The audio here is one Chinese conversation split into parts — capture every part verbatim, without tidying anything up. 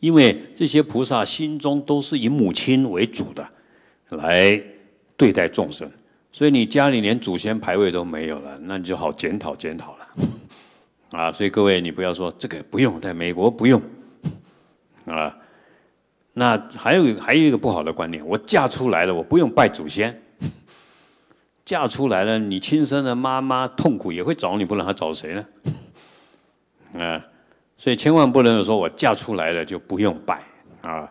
因为这些菩萨心中都是以母亲为主的来对待众生，所以你家里连祖先牌位都没有了，那你就好检讨检讨了啊！所以各位，你不要说这个不用，在美国不用啊。那还有还有一个不好的观念，我嫁出来了，我不用拜祖先。嫁出来了，你亲生的妈妈痛苦也会找你，不然她找谁呢？啊，所以千万不能说我嫁出来了就不用拜啊！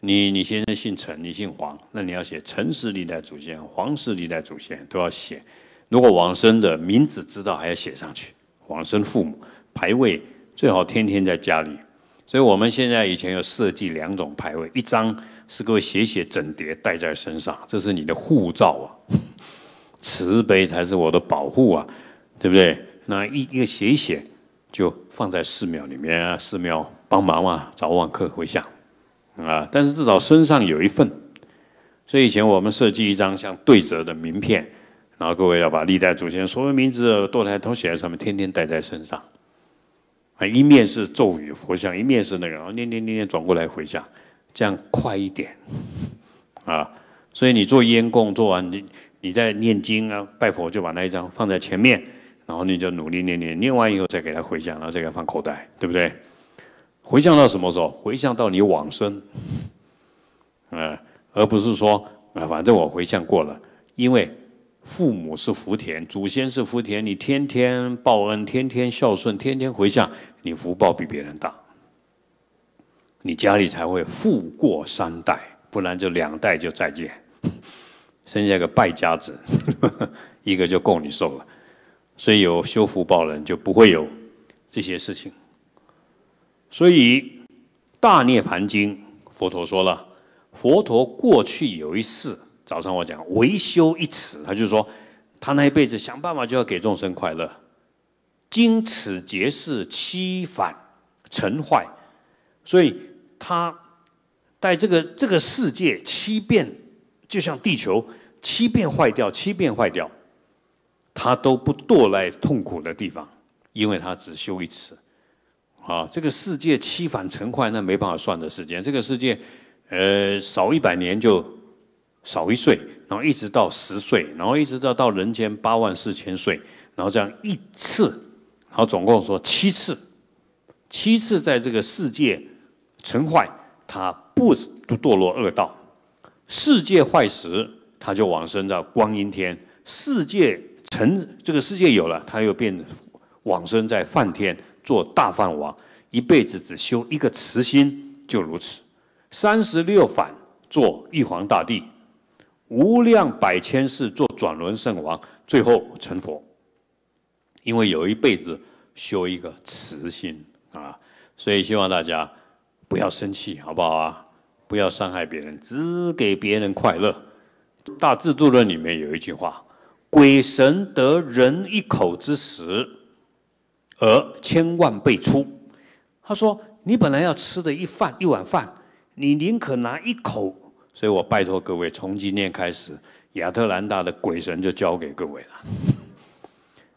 你你先生姓陈，你姓黄，那你要写陈氏历代祖先、黄氏历代祖先都要写。如果往生的名字知道，还要写上去。往生父母牌位最好天天在家里。所以我们现在以前有设计两种牌位，一张是各位写写整叠带在身上，这是你的护照啊。慈悲才是我的保护啊，对不对？那一一个写一写，就放在寺庙里面啊，寺庙帮忙啊，早晚课回向啊。但是至少身上有一份。所以以前我们设计一张像对折的名片，然后各位要把历代祖先所有名字、堕胎都写在上面，天天带在身上。啊，一面是咒语佛像，一面是那个，然后念念念念转过来回向，这样快一点啊。所以你做烟供做完你。你在念经啊，拜佛就把那一张放在前面，然后你就努力念念，念完以后再给他回向，然后再给他放口袋，对不对？回向到什么时候？回向到你往生，呃，而不是说啊，反正我回向过了，因为父母是福田，祖先是福田，你天天报恩，天天孝顺，天天回向，你福报比别人大，你家里才会富过三代，不然就两代就再见。剩下个败家子，一个就够你受了。所以有修福报人就不会有这些事情。所以《大涅盘经》佛陀说了，佛陀过去有一世，早上我讲唯修一词，他就说他那一辈子想办法就要给众生快乐。经此劫世七反成坏，所以他在这个这个世界七变，就像地球。七遍坏掉，七遍坏掉，他都不堕来痛苦的地方，因为他只修一次。啊，这个世界七反成坏，那没办法算的时间。这个世界，呃，少一百年就少一岁，然后一直到十岁，然后一直到到人间八万四千岁，然后这样一次，然后总共说七次，七次在这个世界成坏，他不堕落恶道。世界坏时，他就往生到光阴天；世界成这个世界有了，他又变往生在梵天，做大梵王，一辈子只修一个慈心，就如此。三十六反做玉皇大帝，无量百千世做转轮圣王，最后成佛。因为有一辈子修一个慈心啊，所以希望大家不要生气，好不好啊？不要伤害别人，只给别人快乐。《大智度论》里面有一句话：“鬼神得人一口之食，而千万倍出。”他说：“你本来要吃的一饭一碗饭，你宁可拿一口。”所以我拜托各位，从今天开始，亚特兰大的鬼神就交给各位了。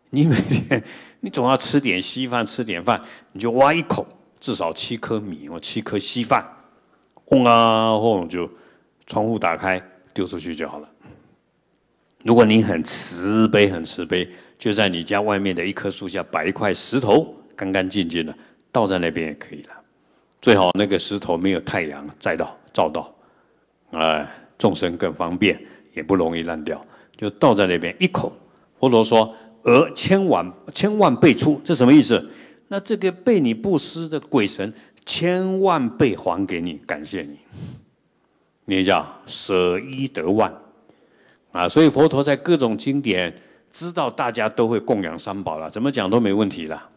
你每天你总要吃点稀饭，吃点饭，你就挖一口，至少七颗米或七颗稀饭。轰啊轰！就窗户打开丢出去就好了。如果你很慈悲，很慈悲，就在你家外面的一棵树下摆一块石头，干干净净的，倒在那边也可以了。最好那个石头没有太阳再到照到，哎，众生更方便，也不容易烂掉。就倒在那边一口，佛陀说：“而千万千万倍出，这什么意思？那这个被你布施的鬼神。”千万倍还给你，感谢你，你叫舍一得万啊！所以佛陀在各种经典知道大家都会供养三宝了，怎么讲都没问题了。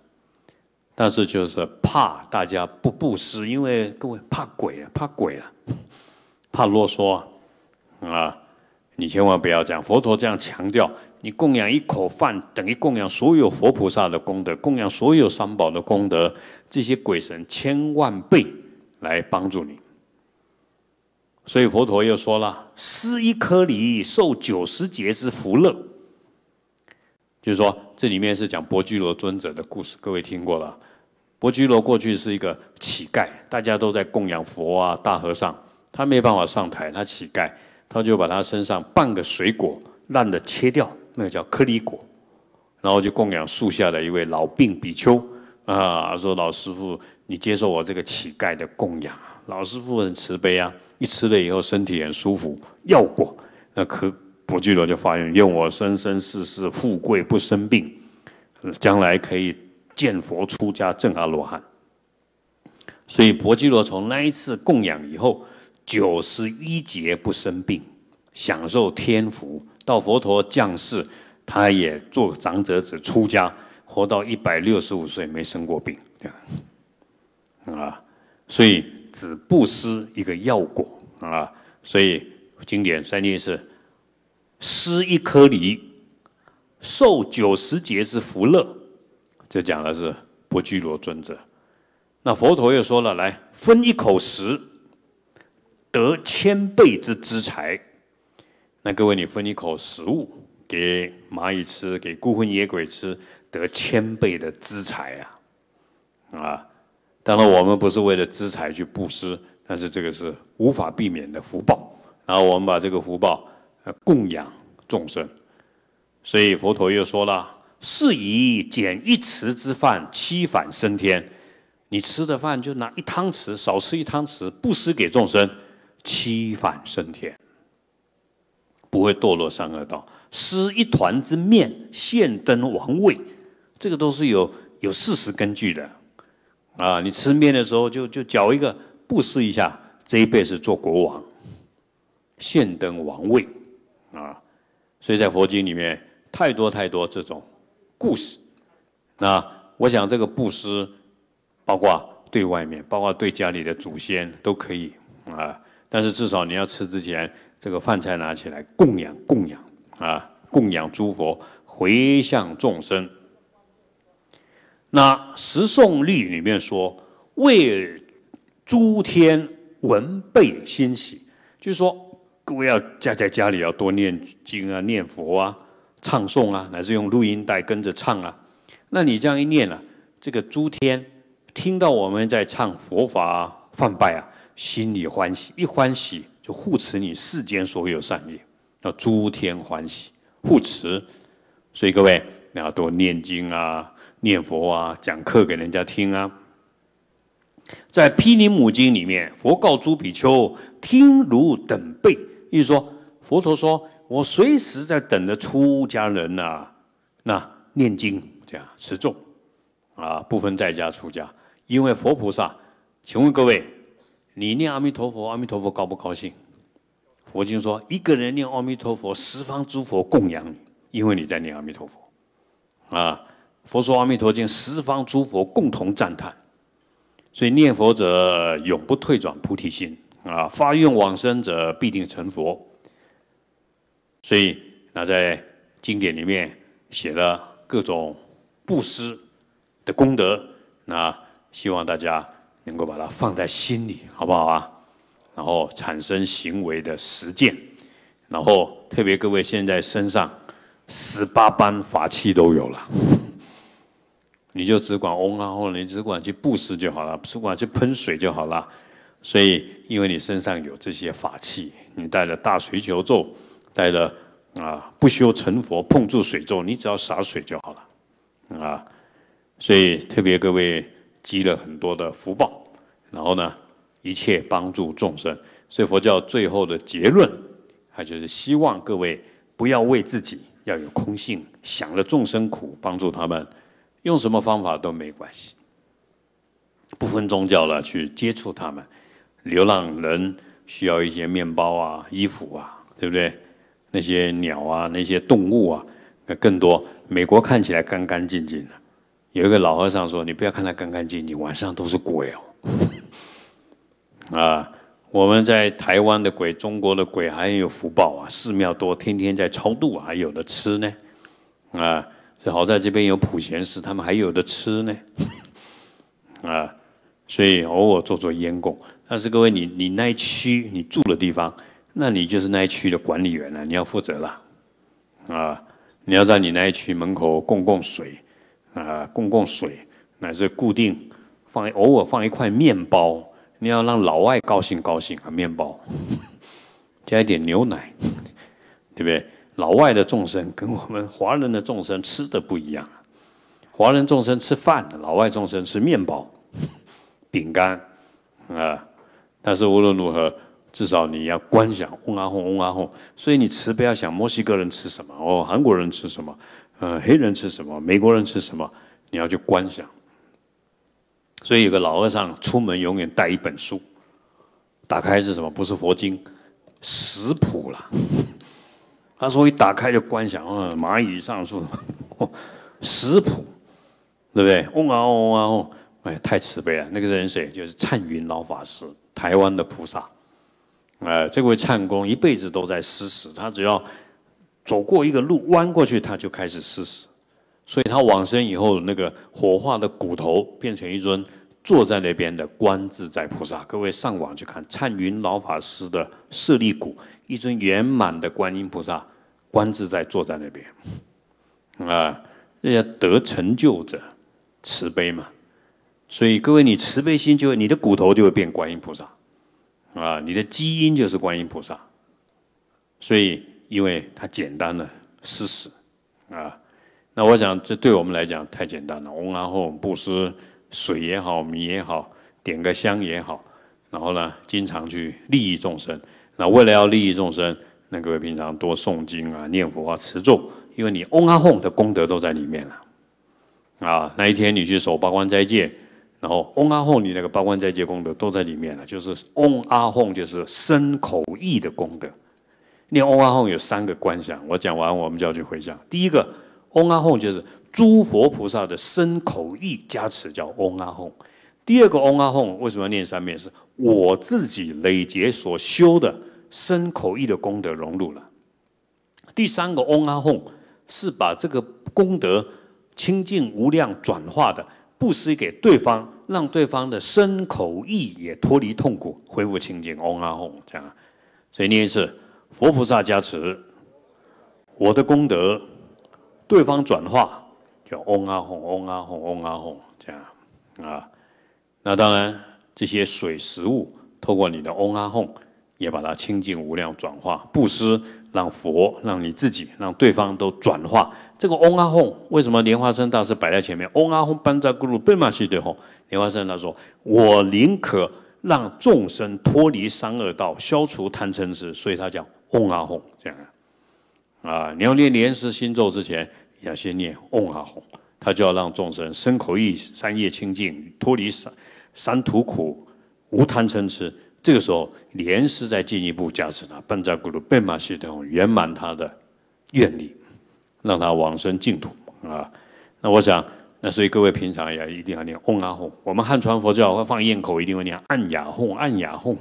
但是就是怕大家不布施，因为各位怕鬼啊，怕鬼啊，怕啰嗦啊！啊，你千万不要讲，佛陀这样强调，你供养一口饭等于供养所有佛菩萨的功德，供养所有三宝的功德。这些鬼神千万倍来帮助你，所以佛陀又说了：“施一颗梨，受九十劫之福乐。”就是说，这里面是讲《波居罗尊者》的故事，各位听过了。伯居罗过去是一个乞丐，大家都在供养佛啊、大和尚，他没办法上台，他乞丐，他就把他身上半个水果烂的切掉，那个叫颗粒果，然后就供养树下的一位老病比丘啊，说老师父，你接受我这个乞丐的供养啊，老师父很慈悲啊，一吃了以后身体很舒服，药果，那可伯居罗就发愿，愿我生生世世富贵不生病，将来可以 见佛出家证阿罗汉，所以伯居罗从那一次供养以后，九十一劫不生病，享受天福。到佛陀降世，他也做长者子出家，活到一百六十五岁没生过病。啊，所以只不失一个药果啊。所以经典三戒是：失一颗梨，受九十劫之福乐。 这讲的是伯居罗尊者，那佛陀又说了，来分一口食，得千倍之资财。那各位，你分一口食物给蚂蚁吃，给孤魂野鬼吃，得千倍的资财啊！啊，当然我们不是为了资财去布施，但是这个是无法避免的福报。然后我们把这个福报呃供养众生，所以佛陀又说了， 是以减一匙之饭，七反升天。你吃的饭就拿一汤匙，少吃一汤匙，布施给众生，七反升天，不会堕落三恶道。施一团之面，现登王位，这个都是有有事实根据的啊！你吃面的时候就就嚼一个，布施一下，这一辈是做国王，现登王位啊！所以在佛经里面太多太多这种 故事，那我想这个布施，包括对外面，包括对家里的祖先都可以啊。但是至少你要吃之前，这个饭菜拿起来供养供养啊，供养诸佛，回向众生。那十诵律里面说，为诸天闻备欣喜，就是说各位要家在家里要多念经啊，念佛啊， 唱诵啊，乃至用录音带跟着唱啊，那你这样一念啊，这个诸天听到我们在唱佛法啊、梵拜啊，心里欢喜，一欢喜就护持你世间所有善业，要诸天欢喜护持。所以各位你要多念经啊、念佛啊、讲课给人家听啊。在《毗尼母经》里面，佛告诸比丘：听如等辈，意思说佛陀说， 我随时在等着出家人呐、啊，那念经这样持咒，啊，不分在家出家，因为佛菩萨，请问各位，你念阿弥陀佛，阿弥陀佛高不高兴？佛经说，一个人念阿弥陀佛，十方诸佛供养你，因为你在念阿弥陀佛，啊，佛说阿弥陀经，十方诸佛共同赞叹，所以念佛者永不退转菩提心，啊，发愿往生者必定成佛。 所以，那在经典里面写了各种布施的功德，那希望大家能够把它放在心里，好不好啊？然后产生行为的实践，然后特别各位现在身上十八般法器都有了，你就只管嗡啊，或者你只管去布施就好了，只管去喷水就好了。所以，因为你身上有这些法器，你带了大水球咒， 带了啊，不修成佛，碰触水咒，你只要洒水就好了啊。所以特别各位积了很多的福报，然后呢，一切帮助众生。所以佛教最后的结论，它就是希望各位不要为自己，要有空性，想了众生苦，帮助他们，用什么方法都没关系，不分宗教了去接触他们。流浪人需要一些面包啊、衣服啊，对不对？ 那些鸟啊，那些动物啊，那更多。美国看起来干干净净的，有一个老和尚说：“你不要看它干干净净，晚上都是鬼哦。”啊，我们在台湾的鬼，中国的鬼还有福报啊，寺庙多，天天在超度啊，还有的吃呢。啊，好在这边有普贤寺，他们还有的吃呢。啊，所以偶尔做做烟供。但是各位，你你那一区你住的地方， 那你就是那一区的管理员了，你要负责了，啊，你要在你那一区门口供供水，啊，供供水，乃至固定放偶尔放一块面包，你要让老外高兴高兴啊，面包加一点牛奶，对不对？老外的众生跟我们华人的众生吃的不一样，华人众生吃饭，老外众生吃面包、饼干啊、呃。但是无论如何，至少你要观想嗡啊吽嗡啊吽，所以你吃不要想墨西哥人吃什么哦，韩国人吃什么，呃，黑人吃什么，美国人吃什么，你要去观想。 所以有个老和尚出门永远带一本书，打开是什么？不是佛经，食谱啦。他说一打开就观想，嗯，蚂蚁上树，食谱，对不对？嗡啊嗡啊嗡，哎，太慈悲了。那个人谁？就是灿云老法师，台湾的菩萨。呃，这位灿公一辈子都在施食，他只要走过一个路，弯过去，他就开始施食。 所以他往生以后，那个火化的骨头变成一尊坐在那边的观自在菩萨。各位上网去看灿云老法师的舍利骨，一尊圆满的观音菩萨，观自在坐在那边。啊，人家得成就者慈悲嘛。所以各位，你慈悲心就会，你的骨头就会变观音菩萨，啊，你的基因就是观音菩萨。所以，因为它简单了，施食啊。 那我想，这对我们来讲太简单了。嗡啊吽布施，水也好，米也好，点个香也好，然后呢，经常去利益众生。那为了要利益众生，那各位平常多诵经啊、念佛啊、持咒，因为你嗡啊吽的功德都在里面了。啊，那一天你去守八关斋戒，然后嗡啊吽你那个八关斋戒功德都在里面了，就是嗡啊吽就是身口意的功德。念嗡啊吽有三个观想，我讲完我们就要去回想。第一个。 嗡啊吽就是诸佛菩萨的身口意加持，叫嗡啊吽。第二个嗡啊吽为什么要念三遍？是我自己累劫所修的身口意的功德融入了。第三个嗡啊吽是把这个功德清净无量转化的布施给对方，让对方的身口意也脱离痛苦，恢复清净。嗡啊吽这样，所以念一次佛菩萨加持我的功德。 对方转化叫嗡啊吽，嗡啊吽，嗡啊吽，这样啊。那当然，这些水食物透过你的嗡啊吽，也把它清净无量转化布施，让佛、让你自己、让对方都转化。这个嗡啊吽为什么莲花生大师摆在前面？嗡啊吽班扎咕噜贝玛西对吽，莲花生他说：“我宁可让众生脱离三恶道，消除贪嗔痴。”所以他讲嗡啊吽这样啊。你要念莲师心咒之前。 要先念嗡啊吽，他就要让众生身口意三业清净，脱离三三途苦，无贪嗔痴。这个时候，莲师再进一步加持他，班扎咕噜贝玛系统圆满他的愿力，让他往生净土啊。那我想，那所以各位平常也一定要念嗡啊吽。我们汉传佛教会放焰口，一定会念按雅吽，按雅吽，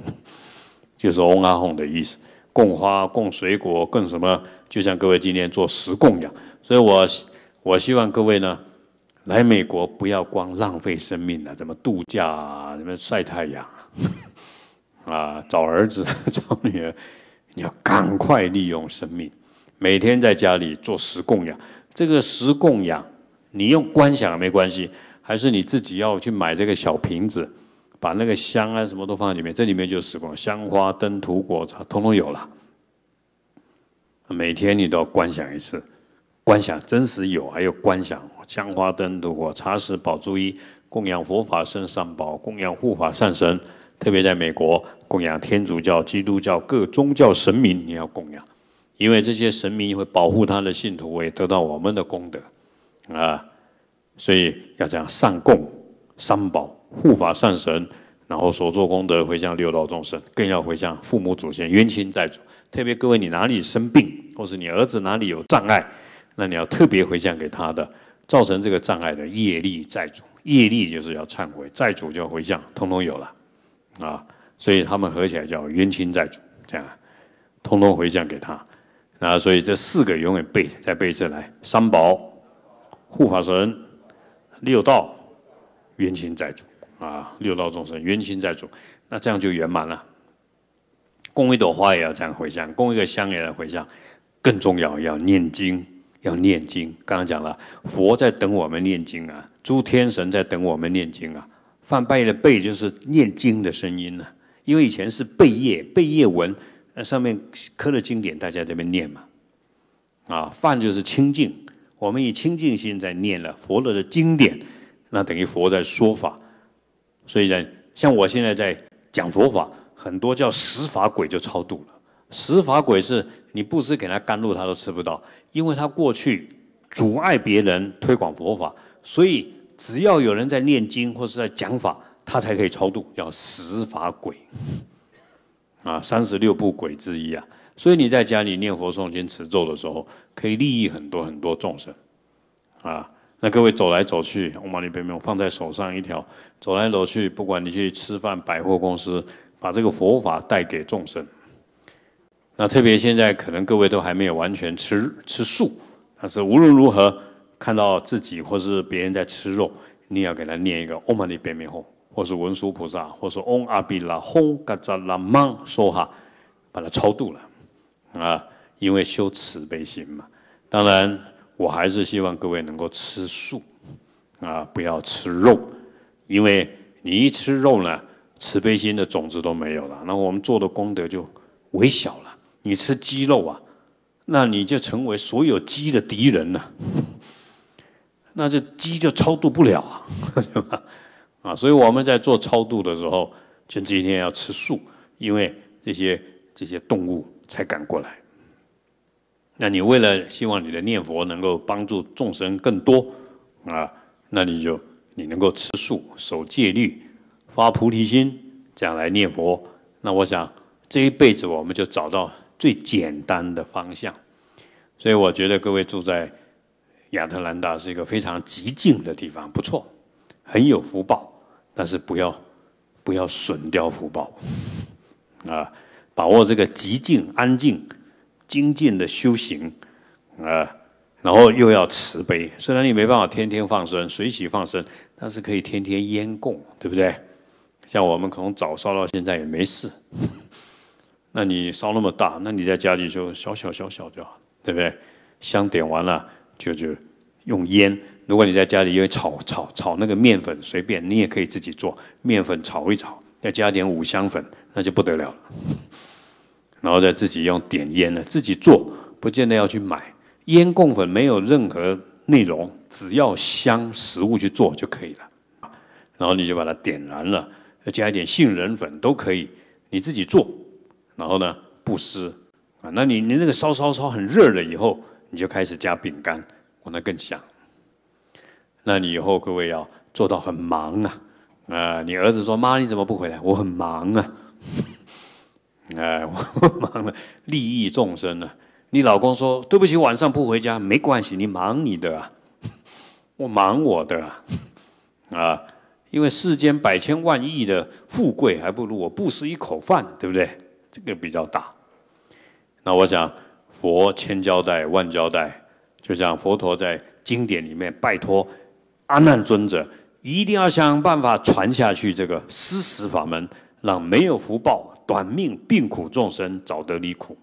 就是嗡啊吽的意思。供花、供水果、供什么，就像各位今天做食供一样。 所以我，我我希望各位呢，来美国不要光浪费生命啊，怎么度假啊，怎么晒太阳啊，啊，找儿子找女儿，你要赶快利用生命，每天在家里做十供养。这个十供养，你用观想没关系，还是你自己要去买这个小瓶子，把那个香啊什么都放在里面，这里面就是十供，香花、灯、土、果、茶，通通有了。每天你都要观想一次。 观想真实有，还有观想香花灯烛火茶食宝珠衣，供养佛法圣上宝，供养护法善神。特别在美国，供养天主教、基督教各宗教神明，你要供养，因为这些神明会保护他的信徒，也得到我们的功德啊、呃。所以要这样上供、三宝、护法善神，然后所做功德回向六道众生，更要回向父母祖先、冤亲债主。特别各位，你哪里生病，或是你儿子哪里有障碍。 那你要特别回向给他的，造成这个障碍的业力债主，业力就是要忏悔，债主就要回向，通通有了，啊，所以他们合起来叫冤亲债主，这样，通通回向给他，啊，所以这四个永远背，再背一次来，三宝、护法神、六道、冤亲债主，啊，六道众生冤亲债主，那这样就圆满了。供一朵花也要这样回向，供一个香也要回向，更重要要念经。 要念经，刚刚讲了，佛在等我们念经啊，诸天神在等我们念经啊，翻白眼的背就是念经的声音了、啊，因为以前是背业背业文，那上面刻了经典，大家这边念嘛。啊，梵就是清净，我们以清净心在念了佛的经典，那等于佛在说法。所以呢，像我现在在讲佛法，很多叫十法鬼就超度了。十法鬼是你布施给他甘露，他都吃不到，因为他过去阻碍别人推广佛法，所以只要有人在念经或是在讲法，他才可以超度，叫十法鬼。啊，三十六部鬼之一啊。 所以你在家里念佛诵经持咒的时候，可以利益很多很多众生，啊，那各位走来走去，唵嘛呢叭咪吽放在手上一条，走来走去，不管你去吃饭、百货公司，把这个佛法带给众生。那特别现在可能各位都还没有完全吃吃素，但是无论如何看到自己或是别人在吃肉，你也要给他念一个唵嘛呢叭咪吽，或是文殊菩萨，或是唵阿毗拉吽嘎扎拉芒梭哈，把它超度了。 啊，因为修慈悲心嘛，当然我还是希望各位能够吃素，啊，不要吃肉，因为你一吃肉呢，慈悲心的种子都没有了，那我们做的功德就微小了。你吃鸡肉啊，那你就成为所有鸡的敌人了、啊，那这鸡就超度不了啊，对吧？啊，所以我们在做超度的时候，就今天要吃素，因为这些这些动物。 才赶过来。那你为了希望你的念佛能够帮助众生更多啊，那你就你能够吃素、守戒律、发菩提心，这样来念佛。那我想这一辈子我们就找到最简单的方向。所以我觉得各位住在亚特兰大是一个非常极静的地方，不错，很有福报。但是不要不要损掉福报啊。 把握这个极静、安静、精进的修行，呃，然后又要慈悲。虽然你没办法天天放生、随喜放生，但是可以天天烟供，对不对？像我们从早烧到现在也没事。那你烧那么大，那你在家里就小小小小就好，对不对？香点完了就就用烟。如果你在家里因为炒炒炒那个面粉，随便你也可以自己做，面粉炒一炒，再加点五香粉，那就不得了了。 然后再自己用点烟呢，自己做，不见得要去买烟供粉，没有任何内容，只要香食物去做就可以了。然后你就把它点燃了，加一点杏仁粉都可以，你自己做。然后呢，布施啊，那你你那个烧烧烧很热了以后，你就开始加饼干，哇，那更香。那你以后各位要做到很忙啊，啊、呃，你儿子说妈你怎么不回来？我很忙啊。 哎，我忙了，利益众生呢、啊。你老公说对不起，晚上不回家，没关系，你忙你的、啊，我忙我的啊。啊，因为世间百千万亿的富贵，还不如我布施一口饭，对不对？这个比较大。那我想，佛千交代万交代，就像佛陀在经典里面拜托阿难尊者，一定要想办法传下去这个施食法门，让没有福报。 短命病苦众生早得离苦，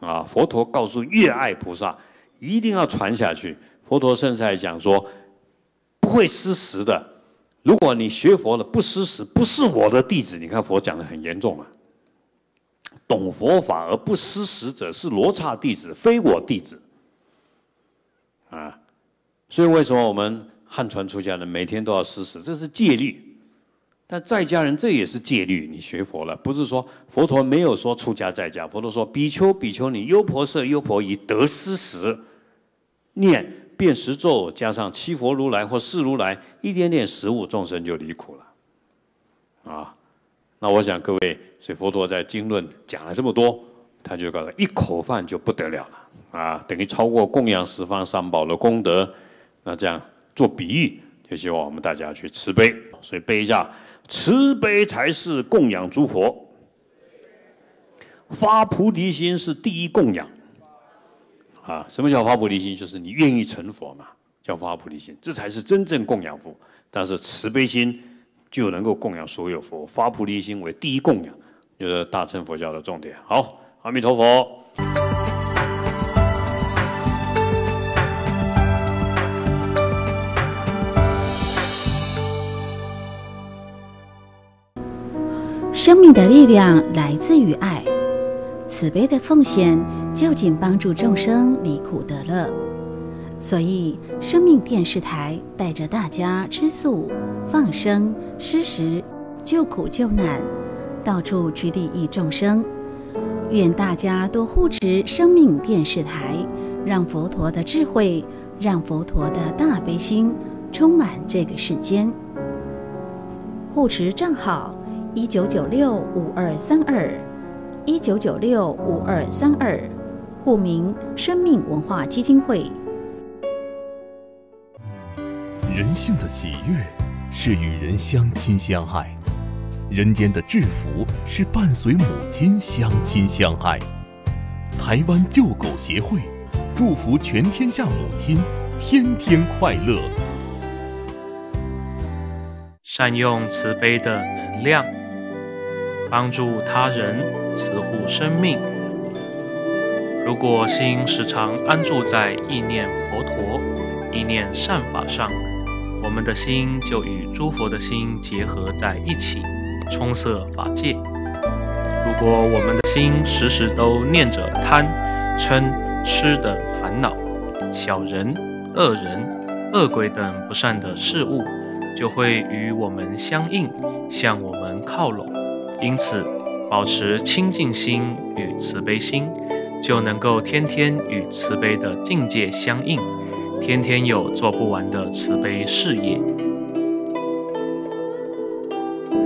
啊！佛陀告诉越爱菩萨，一定要传下去。佛陀甚至还讲说，不会施食的，如果你学佛了不施食，不是我的弟子。你看佛讲得很严重啊！懂佛法而不施食者，是罗刹弟子，非我弟子。啊！所以为什么我们汉传出家人每天都要施食？这是戒律。 但在家人这也是戒律，你学佛了，不是说佛陀没有说出家在家，佛陀说比丘比丘尼优婆塞优婆夷得施食，念遍十咒加上七佛如来或四如来一点点食物，众生就离苦了。啊，那我想各位，所以佛陀在经论讲了这么多，他就告诉一口饭就不得了了啊，等于超过供养十方三宝的功德。那这样做比喻，就希望我们大家去慈悲，所以背一下。 慈悲才是供养诸佛，发菩提心是第一供养。啊，什么叫发菩提心？就是你愿意成佛嘛，叫发菩提心，这才是真正供养佛。但是慈悲心就能够供养所有佛，发菩提心为第一供养，就是大乘佛教的重点。好，阿弥陀佛。生命的力量来自于爱，慈悲的奉献究竟帮助众生离苦得乐。所以，生命电视台带着大家吃素、放生、施食、救苦救难，到处去利益众生。愿大家多护持生命电视台，让佛陀的智慧，让佛陀的大悲心充满这个世间。护持账号。一九九六五二三二，一九九六五二三二，户名生命文化基金会。人性的喜悦是与人相亲相爱，人间的制服是伴随母亲相亲相爱。台湾救狗协会祝福全天下母亲天天快乐。善用慈悲的能量。帮助他人，慈护生命。如果心时常安住在意念佛陀、意念善法上，我们的心就与诸佛的心结合在一起，充塞法界。如果我们的心时时都念着贪、嗔、痴等烦恼、小人、恶人、恶鬼等不善的事物，就会与我们相应，向我们靠拢。因此，保持清净心与慈悲心，就能够天天与慈悲的境界相应，天天有做不完的慈悲事业。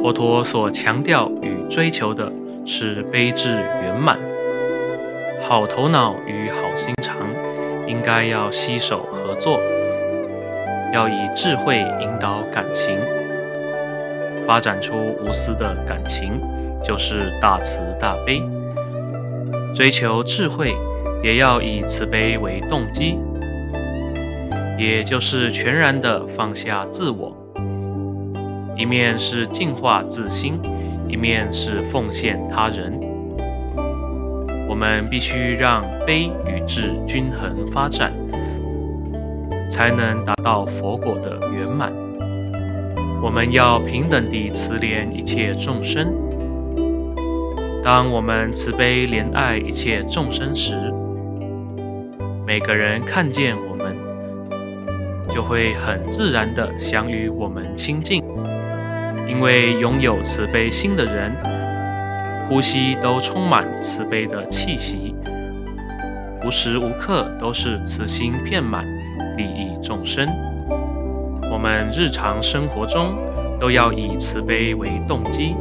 佛陀所强调与追求的是悲智圆满，好头脑与好心肠应该要携手合作，要以智慧引导感情。发展出无私的感情，就是大慈大悲。追求智慧，也要以慈悲为动机，也就是全然的放下自我。一面是净化自心，一面是奉献他人。我们必须让悲与智均衡发展，才能达到佛果的圆满。我们要平等地慈怜一切众生。当我们慈悲怜爱一切众生时，每个人看见我们，就会很自然地想与我们亲近。因为拥有慈悲心的人，呼吸都充满慈悲的气息，无时无刻都是慈心遍满，利益众生。我们日常生活中都要以慈悲为动机，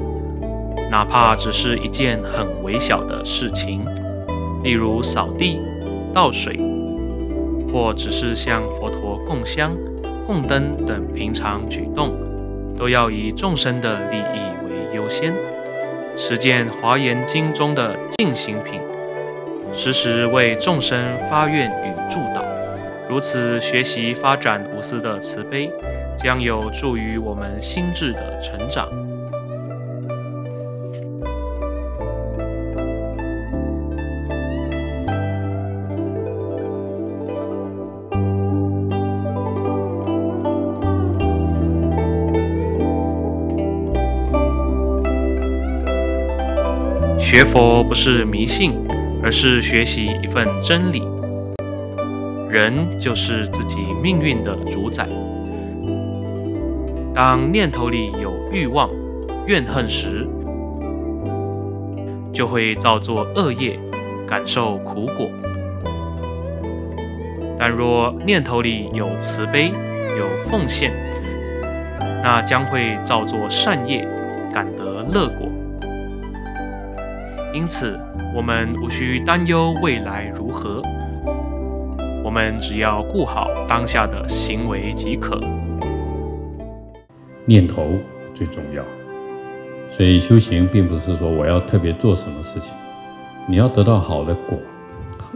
哪怕只是一件很微小的事情，例如扫地、倒水，或只是向佛陀供香、供灯等平常举动，都要以众生的利益为优先，实践华严经中的净行品，时时为众生发愿与助导。如此学习发展无私的慈悲，将有助于我们心智的成长。学佛不是迷信，而是学习一份真理。人就是自己命运的主宰。当念头里有欲望、怨恨时，就会造作恶业，感受苦果。但若念头里有慈悲、有奉献，那将会造作善业，感得乐果。因此，我们无需担忧未来如何。我们只要顾好当下的行为即可。念头最重要，所以修行并不是说我要特别做什么事情，你要得到好的果，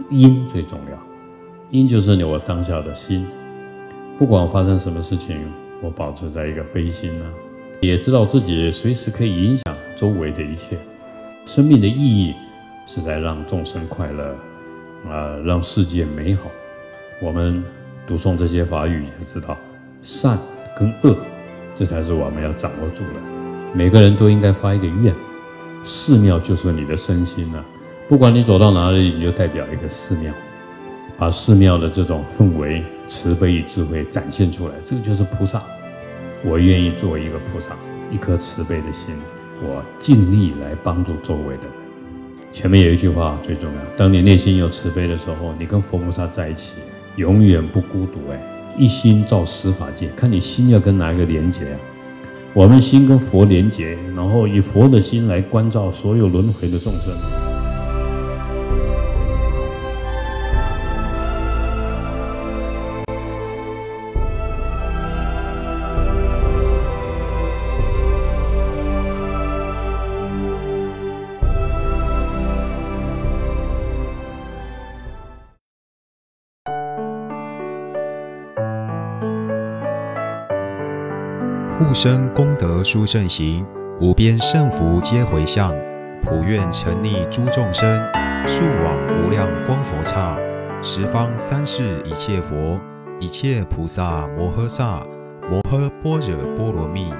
因最重要。因就是你我当下的心，不管发生什么事情，我保持在一个悲心呢、啊，也知道自己随时可以影响周围的一切。生命的意义是在让众生快乐，啊、呃，让世界美好。我们读诵这些法语也知道，善跟恶，这才是我们要掌握住的。每个人都应该发一个愿，寺庙就是你的身心了、啊。不管你走到哪里，你就代表一个寺庙，把寺庙的这种氛围、慈悲与智慧展现出来，这个就是菩萨。我愿意做一个菩萨，一颗慈悲的心，我尽力来帮助周围的人。前面有一句话最重要：当你内心有慈悲的时候，你跟佛菩萨在一起，永远不孤独。哎，一心照十法界，看你心要跟哪一个连结啊？我们心跟佛连结，然后以佛的心来关照所有轮回的众生。护生功德殊胜行，无边胜福皆回向，普愿沉溺诸众生，速往无量光佛刹。十方三世一切佛，一切菩萨摩诃萨，摩诃般若波罗蜜。